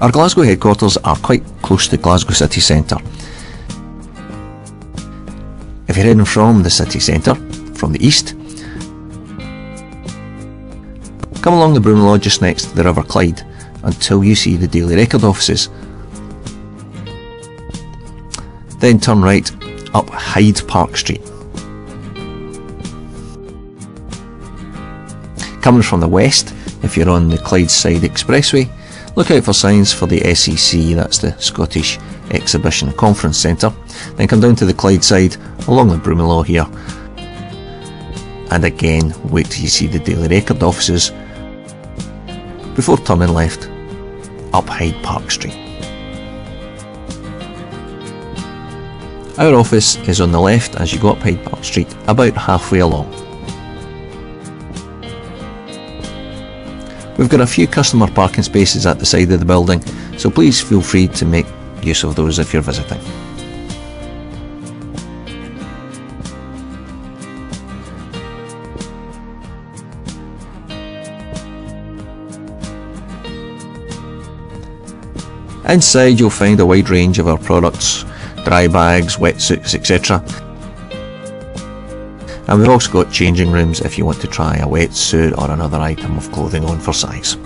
Our Glasgow headquarters are quite close to Glasgow city centre. If you're heading from the city centre, from the east, come along the Broomlaw just next to the River Clyde until you see the Daily Record offices. Then turn right up Hyde Park Street. Coming from the west, if you're on the Clydeside Expressway, look out for signs for the SEC, that's the Scottish Exhibition Conference Centre. Then come down to the Clydeside along the Broomlaw here, and again wait till you see the Daily Record offices before turning left up Hyde Park Street. Our office is on the left as you go up Hyde Park Street, about halfway along. We've got a few customer parking spaces at the side of the building, so please feel free to make use of those if you're visiting. Inside you'll find a wide range of our products, dry bags, wetsuits, etc. And we've also got changing rooms if you want to try a wetsuit or another item of clothing on for size.